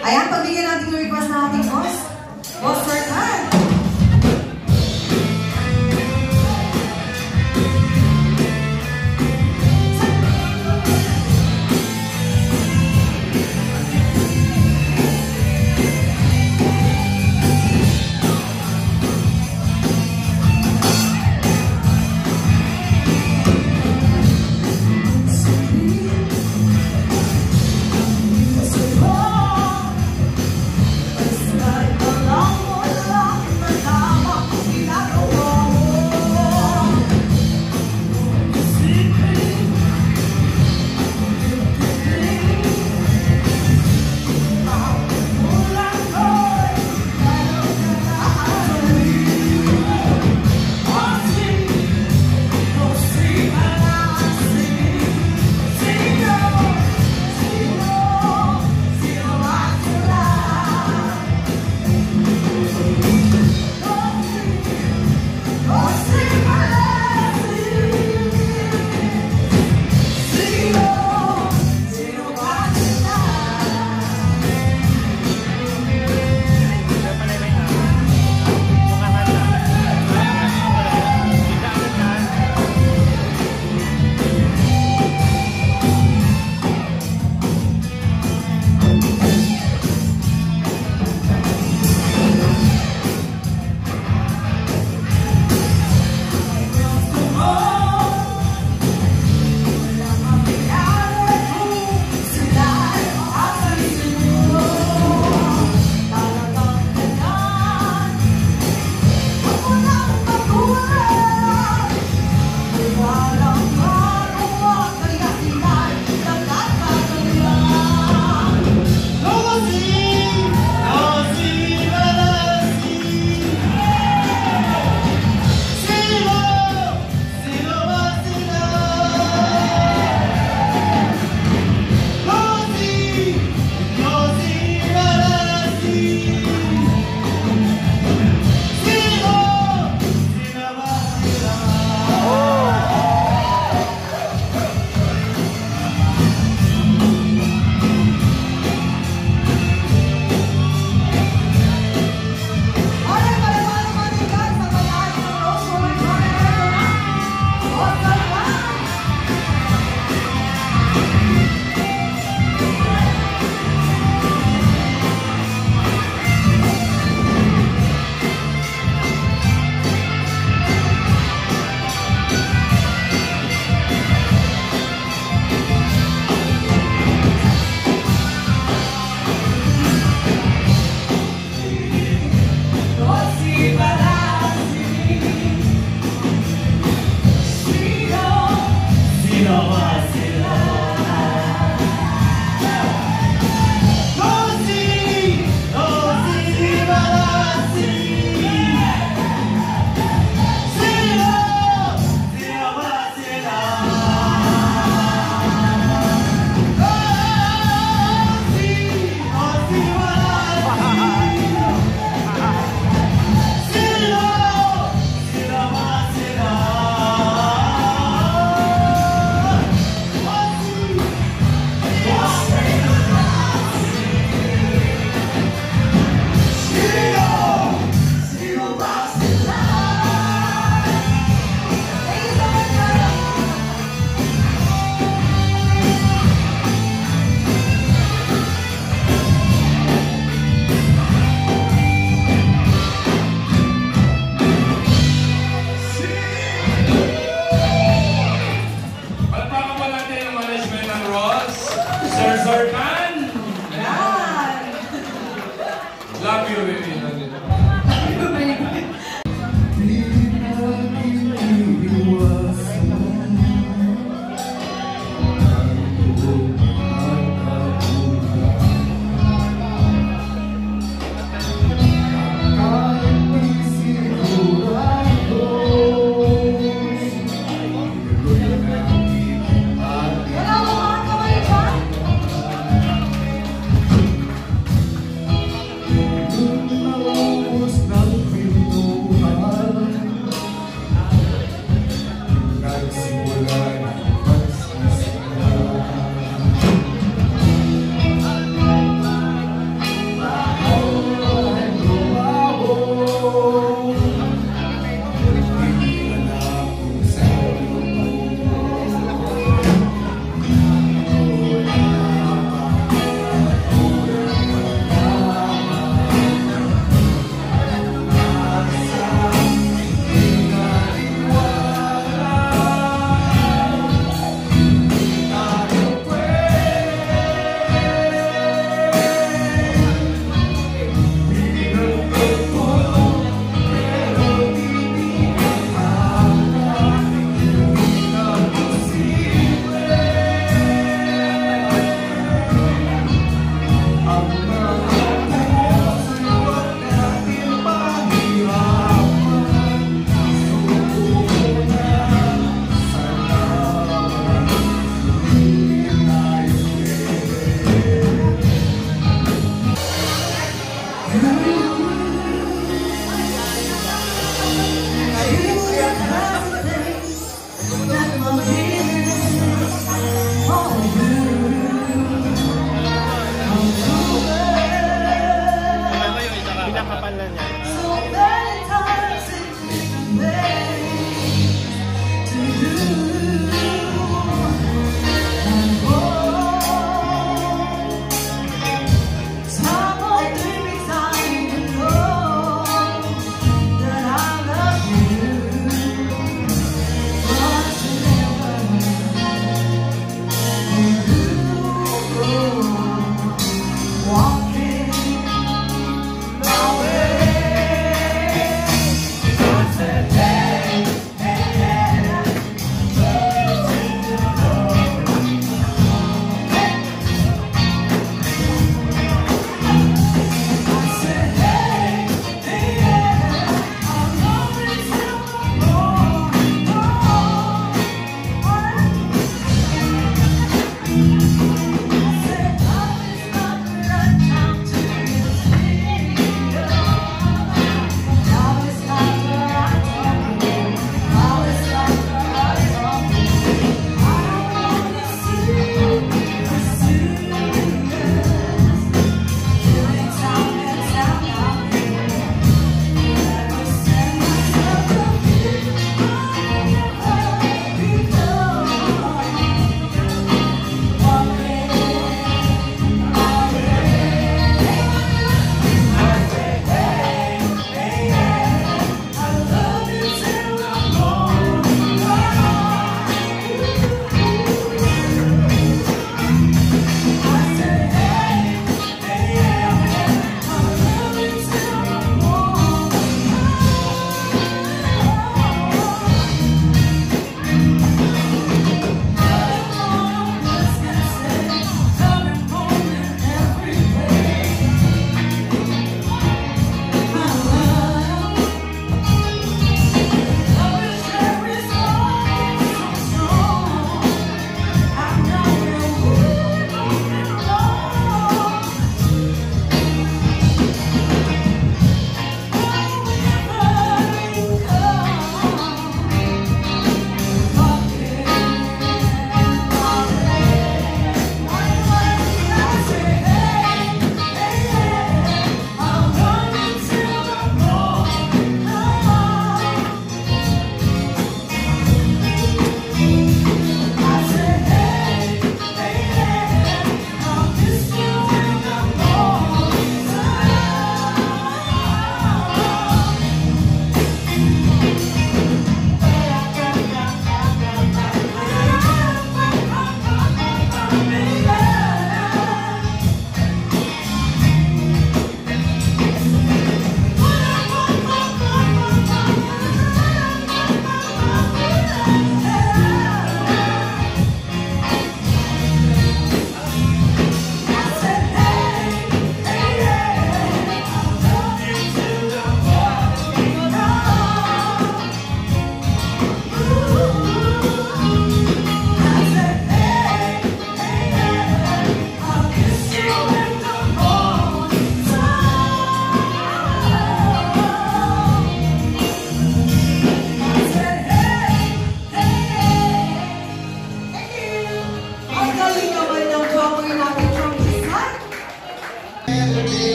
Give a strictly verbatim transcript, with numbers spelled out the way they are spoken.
Ayan, pagbigyan natin yung request ng ating boss. Boss, sir.